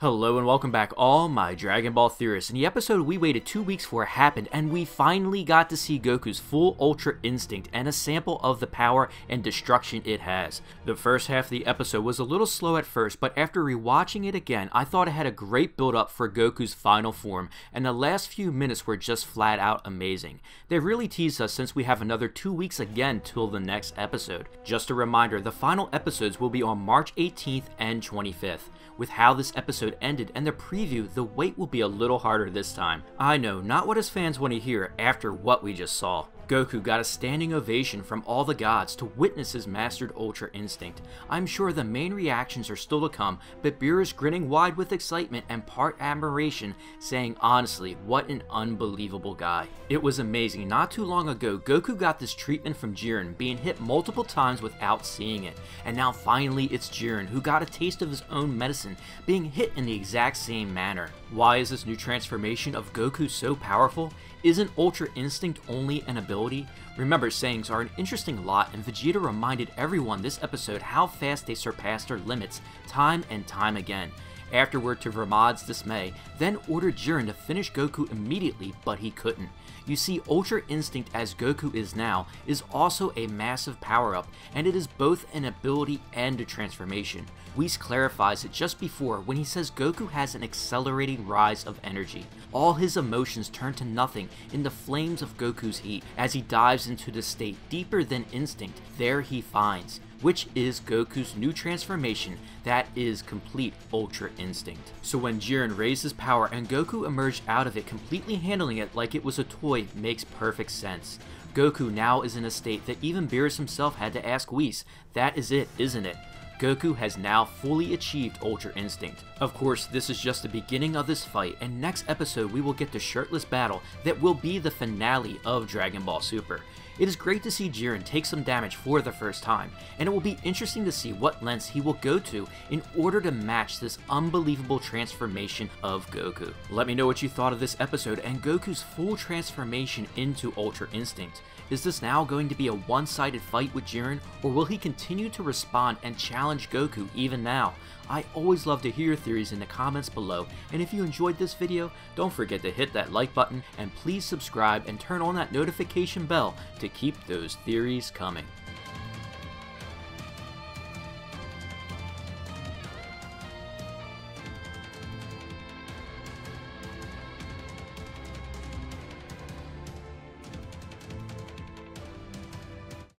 Hello and welcome back, all my Dragon Ball theorists. In the episode, we waited 2 weeks for it happened, and we finally got to see Goku's full Ultra Instinct and a sample of the power and destruction it has. The first half of the episode was a little slow at first, but after rewatching it again, I thought it had a great build-up for Goku's final form, and the last few minutes were just flat out amazing. They've really teased us since we have another 2 weeks again till the next episode. Just a reminder, the final episodes will be on March 18th and 25th. With how this episode ended and the preview, the wait will be a little harder this time. I know, not what his fans want to hear after what we just saw. Goku got a standing ovation from all the gods to witness his mastered Ultra Instinct. I'm sure the main reactions are still to come, but Beerus grinning wide with excitement and part admiration, saying honestly, what an unbelievable guy. It was amazing. Not too long ago, Goku got this treatment from Jiren, being hit multiple times without seeing it. And now finally it's Jiren who got a taste of his own medicine, being hit in the exact same manner. Why is this new transformation of Goku so powerful? Isn't Ultra Instinct only an ability? Remember, Saiyans are an interesting lot, and Vegeta reminded everyone this episode how fast they surpass their limits, time and time again. Afterward, to Vermad's dismay, then ordered Jiren to finish Goku immediately, but he couldn't. You see, Ultra Instinct as Goku is now is also a massive power-up, and it is both an ability and a transformation. Whis clarifies it just before when he says Goku has an accelerating rise of energy. All his emotions turn to nothing in the flames of Goku's heat as he dives into the state deeper than instinct. There he finds, which is Goku's new transformation that is complete Ultra Instinct. So when Jiren raised his power and Goku emerged out of it, completely handling it like it was a toy, makes perfect sense. Goku now is in a state that even Beerus himself had to ask Whis, that is it, isn't it? Goku has now fully achieved Ultra Instinct. Of course, this is just the beginning of this fight, and next episode we will get the shirtless battle that will be the finale of Dragon Ball Super. It is great to see Jiren take some damage for the first time, and it will be interesting to see what lengths he will go to in order to match this unbelievable transformation of Goku. Let me know what you thought of this episode and Goku's full transformation into Ultra Instinct. Is this now going to be a one-sided fight with Jiren, or will he continue to respond and challenge Goku even now? I always love to hear your theories in the comments below, and if you enjoyed this video, don't forget to hit that like button and please subscribe and turn on that notification bell to keep those theories coming.